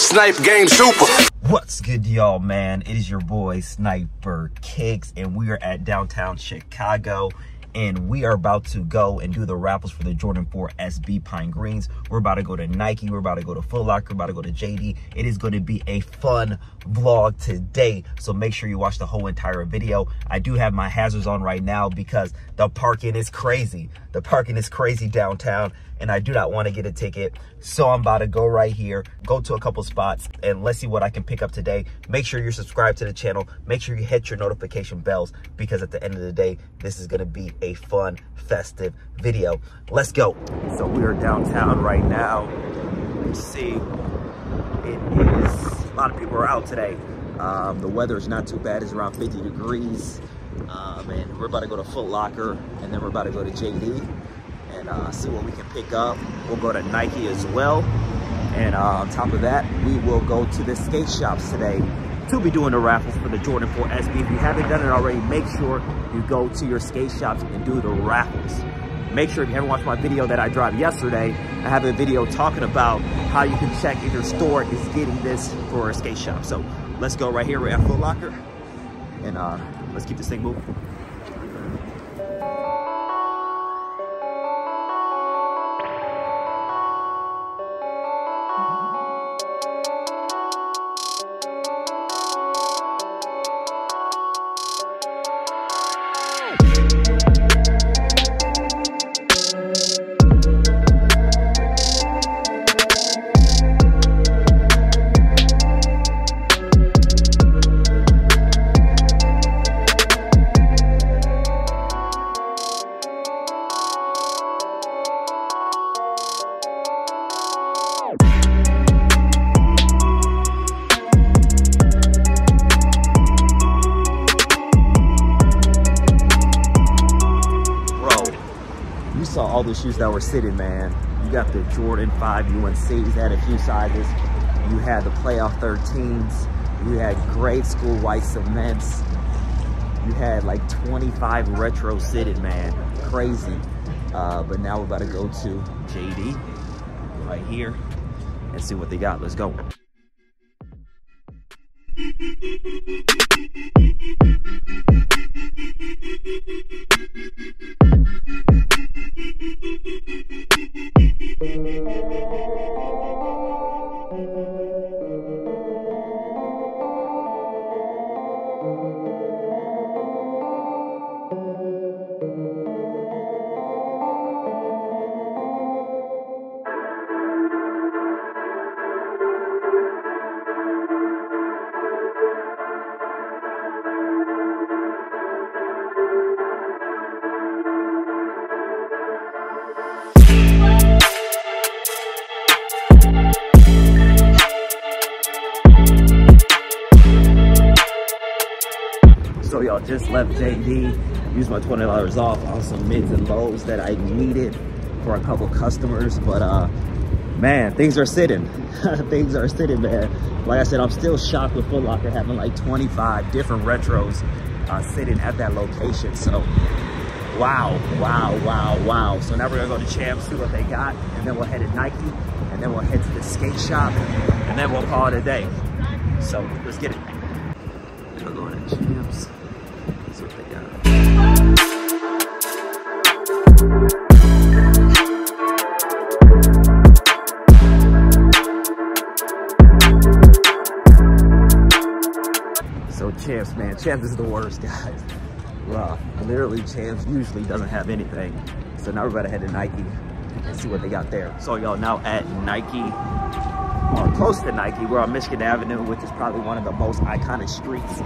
Snipe Game Super. What's good, y'all, man? It is your boy SniperKicks, and we are at downtown Chicago, and we are about to go and do the raffles for the Jordan 4 SB Pine Greens. We're about to go to Nike. We're about to go to Foot Locker. We're about to go to JD. It is going to be a fun vlog today, so make sure you watch the whole entire video. I do have my hazards on right now because the parking is crazy. The parking is crazy downtown, and I do not want to get a ticket. So I'm about to go right here, go to a couple spots, and let's see what I can pick up today. Make sure you're subscribed to the channel. Make sure you hit your notification bells, because at the end of the day, this is going to be a fun, festive video. Let's go. So we are downtown right now. You see, it is, a lot of people are out today. The weather is not too bad. It's around 50 degrees. And we're about to go to Foot Locker, and then we're about to go to JD. And see what we can pick up. We'll go to Nike as well. And on top of that, we will go to the skate shops today to be doing the raffles for the Jordan 4 SB. If you haven't done it already, make sure you go to your skate shops and do the raffles. Make sure, if you haven't watched my video that I dropped yesterday, I have a video talking about how you can check if your store is getting this for a skate shop. So let's go right here. We're at Foot Locker. And let's keep this thing moving. All the shoes that were sitting, man. You got the Jordan 5 UNCs, had a few sizes. You had the Playoff 13s. You had grade school white cements. You had like 25 retro sitting, man. Crazy. But now we're about to go to JD right here and see what they got. Let's go. So y'all, just left JD, used my $20 off on some mids and lows that I needed for a couple customers, but man, things are sitting. Things are sitting, man. Like I said, I'm still shocked with Foot Locker having like 25 different retros sitting at that location. So wow. So now we're gonna go to Champs, see what they got, and then we'll head to Nike, and then we'll head to the skate shop, and then we'll call it a day. So let's get it. We're going to Champs. So Champs, man, Champs is the worst, guys. Wow. Literally, Champs usually doesn't have anything. So now we're about to head to Nike and see what they got there. So y'all, now at Nike, or close to Nike, we're on Michigan Avenue, which is probably one of the most iconic streets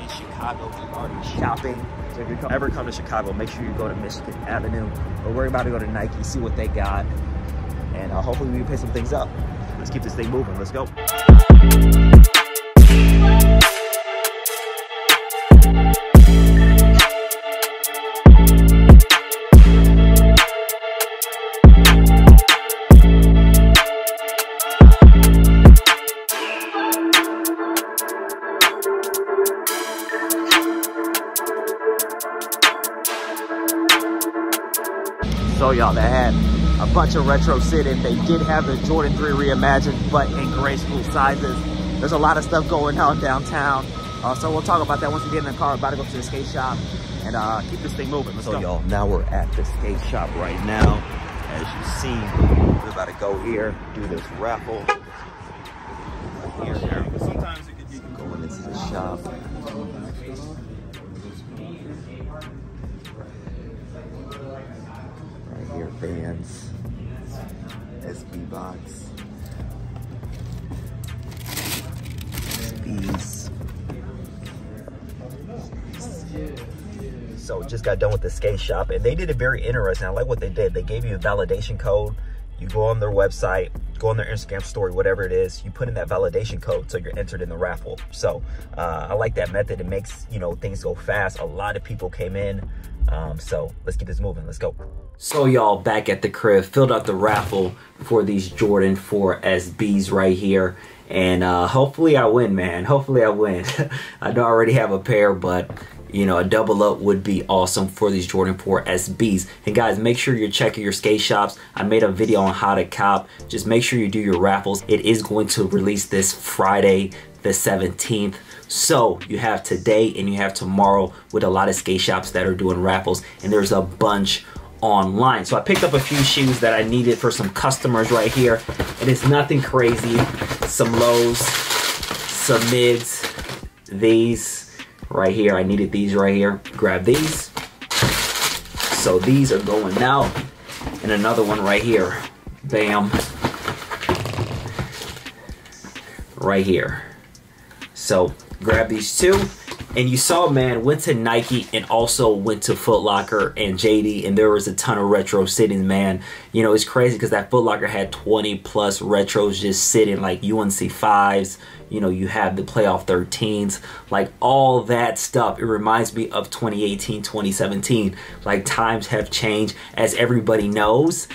in Chicago. We've already shopping. So if you ever come to Chicago, make sure you go to Michigan Avenue. But we're about to go to Nike, see what they got, and hopefully we can pick some things up. Let's keep this thing moving. Let's go. So y'all, they had a bunch of retro sit-in. They did have the Jordan 3 Reimagined, but in graceful sizes. There's a lot of stuff going on downtown. So we'll talk about that once we get in the car. About to go to the skate shop and keep this thing moving. Let's go. Y'all, now we're at the skate shop right now. As you see, we're about to go here, do this raffle. Here. Sometimes it could be going into the shop. Right here, fans, SB box, SBs. So just got done with the skate shop, and they did it very interesting. I like what they did. They gave you a validation code. You go on their website, go on their Instagram story, whatever it is, you put in that validation code so you're entered in the raffle. So I like that method. It makes, you know, things go fast. A lot of people came in. So let's get this moving. Let's go. So y'all, back at the crib, filled out the raffle for these Jordan 4 SBs right here. And hopefully I win, man. Hopefully I win. I don't already have a pair, but you know, a double up would be awesome for these Jordan 4 SBs. And guys, make sure you're checking your skate shops. I made a video on how to cop. Just make sure you do your raffles. It is going to release this Friday, the 17th. So you have today and you have tomorrow with a lot of skate shops that are doing raffles, and there's a bunch online. So I picked up a few shoes that I needed for some customers right here, and it's nothing crazy. Some lows, some mids, these. Right here, I needed these right here. Grab these. So these are going out. And another one right here. Bam. Right here. So grab these two. And you saw, man, went to Nike and also went to Foot Locker and JD, and there was a ton of retro sit-ins, man. You know, it's crazy because that Foot Locker had 20 plus retros just sitting, like UNC 5s. You know, you have the Playoff 13s, like all that stuff. It reminds me of 2018, 2017. Like, times have changed. As everybody knows,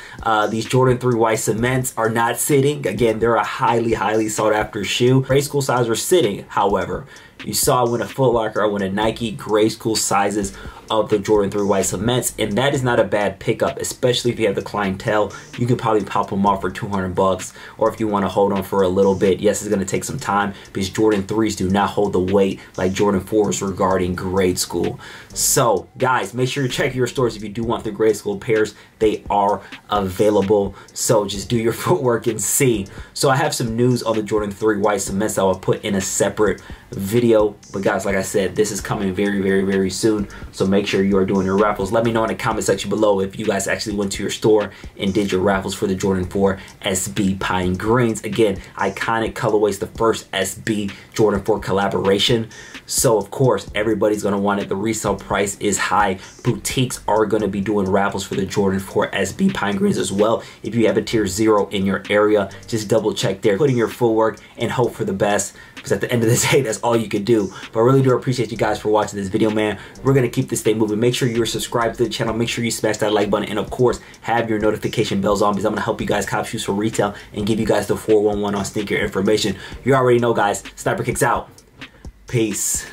these Jordan 3 White Cements are not sitting. Again, they're a highly, highly sought after shoe. Grade school sizes are sitting, however. You saw I went to Foot Locker, I went to Nike, grade school sizes of the Jordan 3 White Cements, and that is not a bad pickup, especially if you have the clientele. You can probably pop them off for 200 bucks, or if you want to hold on for a little bit. Yes, it's going to take some time because Jordan 3s do not hold the weight like Jordan 4s regarding grade school. So guys, make sure you check your stores if you do want the grade school pairs. They are available, so just do your footwork and see. So I have some news on the Jordan 3 White Cements that I'll put in a separate video, but guys, like I said, this is coming very, very, very soon. So make sure you are doing your raffles. Let me know in the comment section below if you guys actually went to your store and did your raffles for the Jordan 4 SB Pine Greens. Again, iconic colorways, the first SB Jordan 4 collaboration. So of course, everybody's gonna want it. The resale price is high. Boutiques are gonna be doing raffles for the Jordan 4 SB Pine Greens as well. If you have a Tier Zero in your area, just double check there, put in your footwork and hope for the best, because at the end of the day, that's all you could do. But I really do appreciate you guys for watching this video, man. We're gonna keep this stay moving. Make sure you're subscribed to the channel. Make sure you smash that like button, and of course have your notification bells on, because I'm gonna help you guys cop shoes for retail and give you guys the 411 on sneaker information. You already know, guys. SniperKicks out. Peace.